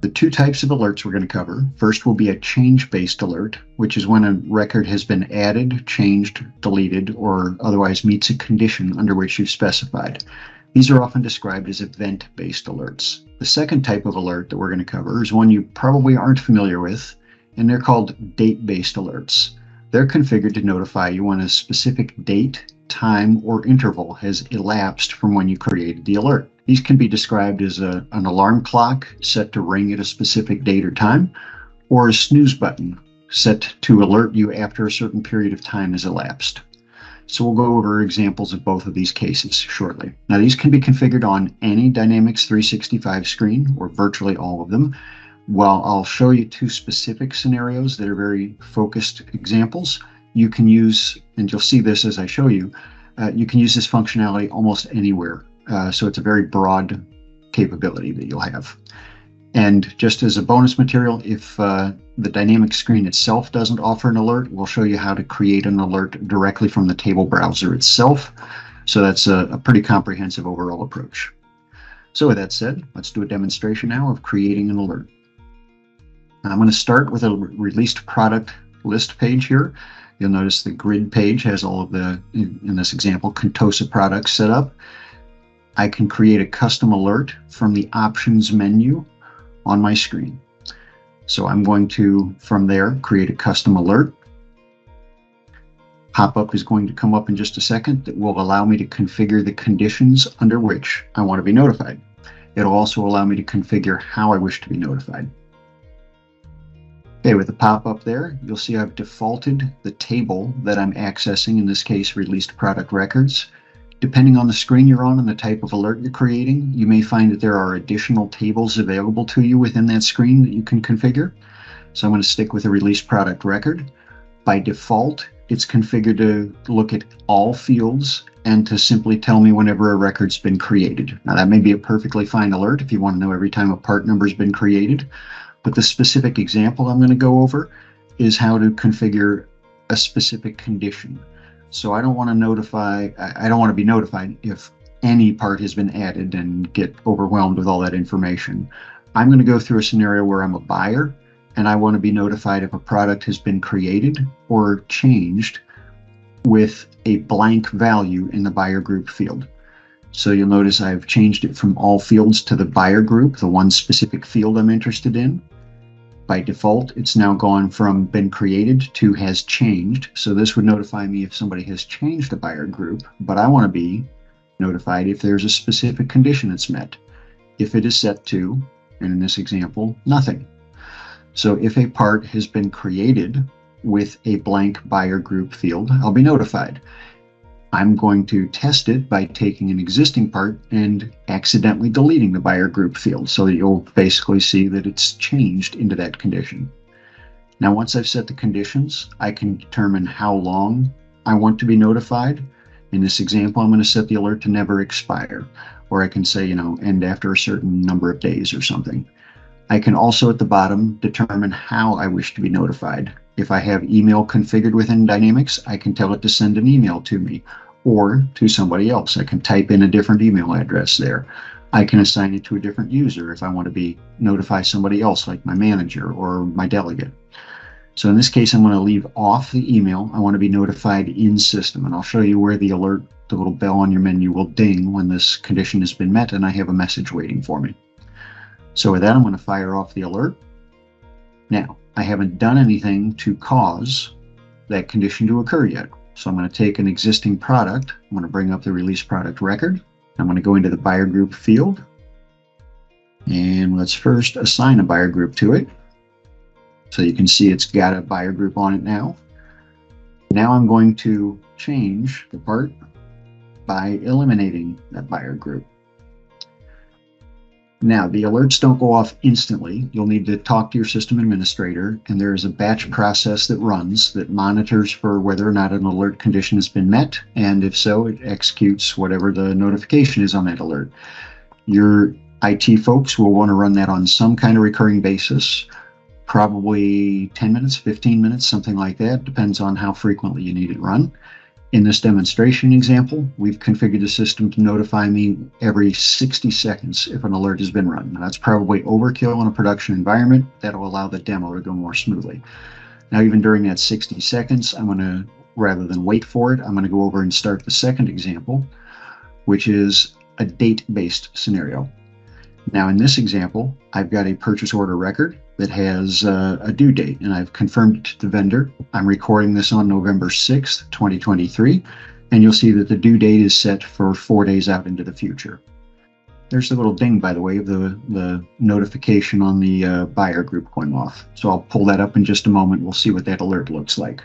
The two types of alerts we're going to cover. First will be a change-based alert, which is when a record has been added, changed, deleted, or otherwise meets a condition under which you've specified. These are often described as event-based alerts. The second type of alert that we're going to cover is one you probably aren't familiar with, and they're called date-based alerts. They're configured to notify you when a specific date, time, or interval has elapsed from when you created the alert. These can be described as an alarm clock set to ring at a specific date or time, or a snooze button set to alert you after a certain period of time has elapsed. So we'll go over examples of both of these cases shortly. Now, these can be configured on any Dynamics 365 screen, or virtually all of them. While I'll show you two specific scenarios that are very focused examples, you can use, and you'll see this as I show you, you can use this functionality almost anywhere. So it's a very broad capability that you'll have. And just as a bonus material, if the Dynamics screen itself doesn't offer an alert, we'll show you how to create an alert directly from the table browser itself. So that's a pretty comprehensive overall approach. So with that said, let's do a demonstration now of creating an alert. I'm going to start with a released product list page here. You'll notice the grid page has all of the, in this example, Contosa products set up. I can create a custom alert from the options menu on my screen. So I'm going to, from there, create a custom alert. Pop-up is going to come up in just a second that will allow me to configure the conditions under which I want to be notified. It'll also allow me to configure how I wish to be notified. Okay, with the pop-up there, you'll see I've defaulted the table that I'm accessing, in this case, released product records. Depending on the screen you're on and the type of alert you're creating, you may find that there are additional tables available to you within that screen that you can configure. So I'm going to stick with the release product record. By default, it's configured to look at all fields and to simply tell me whenever a record's been created. Now, that may be a perfectly fine alert if you want to know every time a part number's been created, but the specific example I'm going to go over is how to configure a specific condition. So I don't want to be notified if any part has been added and get overwhelmed with all that information. I'm going to go through a scenario where I'm a buyer and I want to be notified if a product has been created or changed with a blank value in the buyer group field. So you'll notice I've changed it from all fields to the buyer group, the one specific field I'm interested in. By default, it's now gone from been created to has changed. So this would notify me if somebody has changed the buyer group, but I want to be notified if there's a specific condition it's met. If it is set to, and in this example, nothing. So if a part has been created with a blank buyer group field, I'll be notified. I'm going to test it by taking an existing part and accidentally deleting the buyer group field so that you'll basically see that it's changed into that condition. Now, once I've set the conditions, I can determine how long I want to be notified. In this example, I'm going to set the alert to never expire, or I can say, you know, end after a certain number of days or something. I can also at the bottom determine how I wish to be notified. If I have email configured within Dynamics, I can tell it to send an email to me or to somebody else. I can type in a different email address there. I can assign it to a different user if I want to notify somebody else, like my manager or my delegate. So in this case, I'm going to leave off the email. I want to be notified in system, and I'll show you where the alert, the little bell on your menu, will ding when this condition has been met and I have a message waiting for me. So with that, I'm going to fire off the alert. Now, I haven't done anything to cause that condition to occur yet. So I'm going to take an existing product. I'm going to bring up the release product record. I'm going to go into the buyer group field. And let's first assign a buyer group to it. So you can see it's got a buyer group on it now. Now I'm going to change the part by eliminating that buyer group. Now, the alerts don't go off instantly. You'll need to talk to your system administrator, and there is a batch process that runs that monitors for whether or not an alert condition has been met, and if so, it executes whatever the notification is on that alert. Your IT folks will want to run that on some kind of recurring basis, probably 10 minutes, 15 minutes, something like that. Depends on how frequently you need it run. In this demonstration example, we've configured the system to notify me every 60 seconds if an alert has been run. Now, that's probably overkill in a production environment. That'll allow the demo to go more smoothly. Now, even during that 60 seconds, I'm going to, rather than wait for it, I'm going to go over and start the second example, which is a date-based scenario. Now, in this example, I've got a purchase order record that has a due date, and I've confirmed it to the vendor. I'm recording this on November 6th, 2023, and you'll see that the due date is set for 4 days out into the future. There's the little ding, by the way, of the notification on the buyer group going off. So I'll pull that up in just a moment. We'll see what that alert looks like.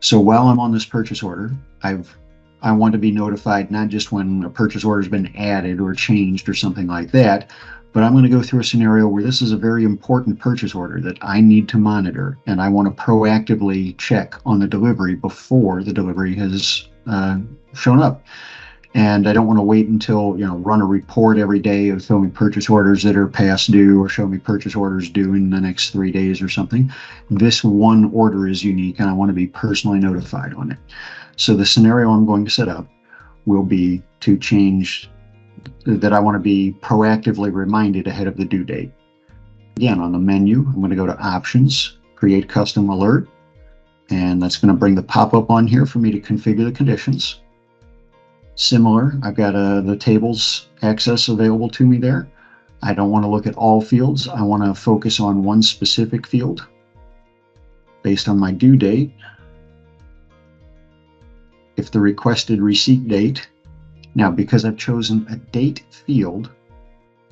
So while I'm on this purchase order, I want to be notified not just when a purchase order has been added or changed or something like that, but I'm going to go through a scenario where this is a very important purchase order that I need to monitor, and I want to proactively check on the delivery before the delivery has shown up. And I don't want to wait until, you know, run a report every day of show me purchase orders that are past due or show me purchase orders due in the next 3 days or something. This one order is unique, and I want to be personally notified on it. So the scenario I'm going to set up will be to change that I want to be proactively reminded ahead of the due date. Again, on the menu, I'm going to go to Options, Create Custom Alert, and that's going to bring the pop-up on here for me to configure the conditions. Similar, I've got the tables access available to me there. I don't want to look at all fields. I want to focus on one specific field based on my due date. If the requested receipt date, now because I've chosen a date field,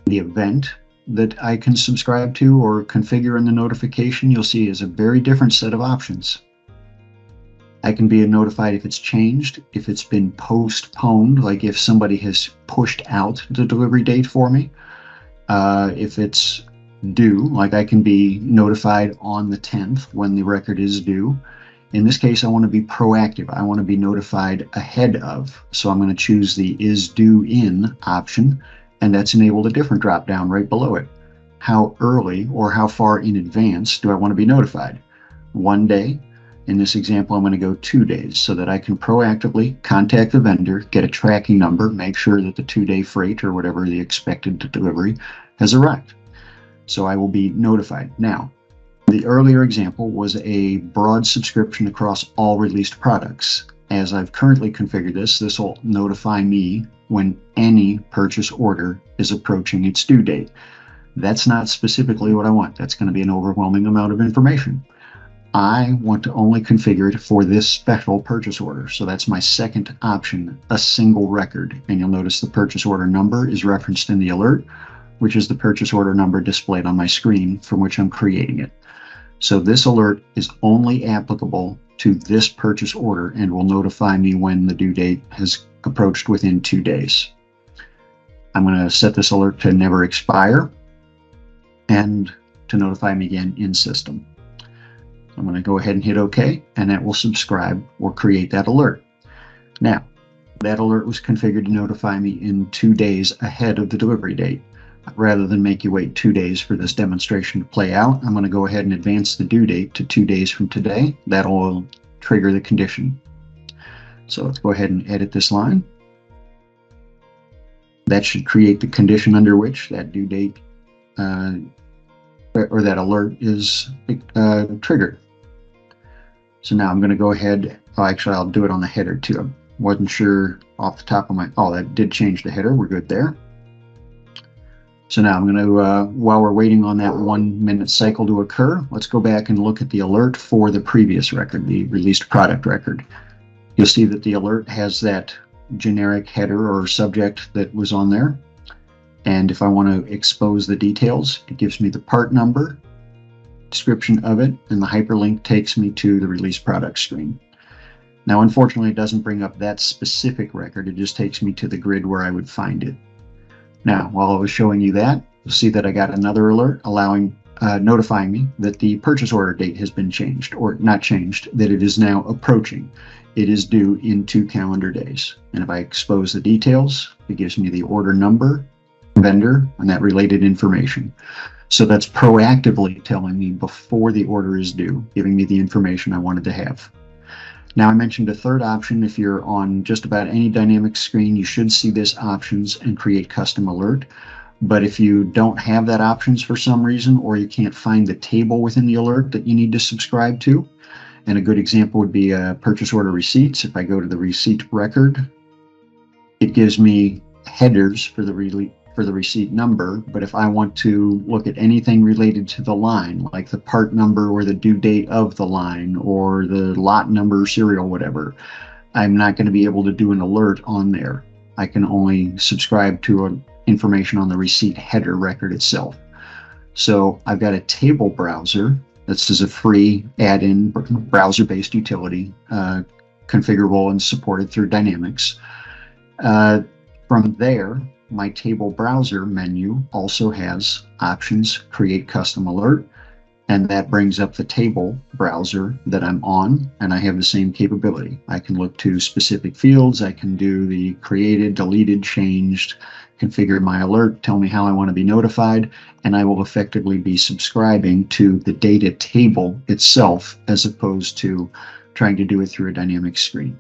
the event that I can subscribe to or configure in the notification, you'll see is a very different set of options. I can be notified if it's changed, if it's been postponed, like if somebody has pushed out the delivery date for me, if it's due, like I can be notified on the 10th when the record is due. In this case, I want to be proactive. I want to be notified ahead of. So I'm going to choose the is due in option, and that's enabled a different drop down right below it. How early or how far in advance do I want to be notified? 1 day. In this example, I'm going to go 2 days so that I can proactively contact the vendor, get a tracking number, make sure that the 2-day freight or whatever the expected delivery has arrived. So I will be notified. Now, the earlier example was a broad subscription across all released products. As I've currently configured this will notify me when any purchase order is approaching its due date. That's not specifically what I want. That's going to be an overwhelming amount of information. I want to only configure it for this special purchase order. So that's my second option, a single record. And you'll notice the purchase order number is referenced in the alert, which is the purchase order number displayed on my screen from which I'm creating it. So this alert is only applicable to this purchase order and will notify me when the due date has approached within 2 days. I'm going to set this alert to never expire and to notify me again in system. I'm going to go ahead and hit OK, and that will subscribe or create that alert. Now, that alert was configured to notify me in 2 days ahead of the delivery date. Rather than make you wait 2 days for this demonstration to play out, I'm going to go ahead and advance the due date to 2 days from today. That'll trigger the condition. So let's go ahead and edit this line. That should create the condition under which that due date or that alert is triggered. So now I'm going to go ahead. Oh, actually, I'll do it on the header too. I wasn't sure off the top of my. Oh, that did change the header. We're good there. So now I'm going to, while we're waiting on that 1 minute cycle to occur, let's go back and look at the alert for the previous record, the released product record. You'll see that the alert has that generic header or subject that was on there. And if I want to expose the details, it gives me the part number, description of it, and the hyperlink takes me to the released product screen. Now, unfortunately, it doesn't bring up that specific record. It just takes me to the grid where I would find it. Now, while I was showing you that, you'll see that I got another alert notifying me that the purchase order date has been changed, or not changed, that it is now approaching. It is due in 2 calendar days. And if I expose the details, it gives me the order number, vendor, and that related information. So that's proactively telling me before the order is due, giving me the information I wanted to have. Now I mentioned a third option. If you're on just about any Dynamics screen, you should see this options and create custom alert. But if you don't have that options for some reason, or you can't find the table within the alert that you need to subscribe to, and a good example would be purchase order receipts. If I go to the receipt record, it gives me headers for the receipt number, but if I want to look at anything related to the line, like the part number or the due date of the line or the lot number, serial, whatever, I'm not going to be able to do an alert on there. I can only subscribe to information on the receipt header record itself. So I've got a table browser. This is a free add-in browser-based utility, configurable and supported through Dynamics. From there, my table browser menu also has options, create custom alert, and that brings up the table browser that I'm on, and I have the same capability. I can look to specific fields. I can do the created, deleted, changed, configure my alert, tell me how I want to be notified, and I will effectively be subscribing to the data table itself as opposed to trying to do it through a Dynamics screen.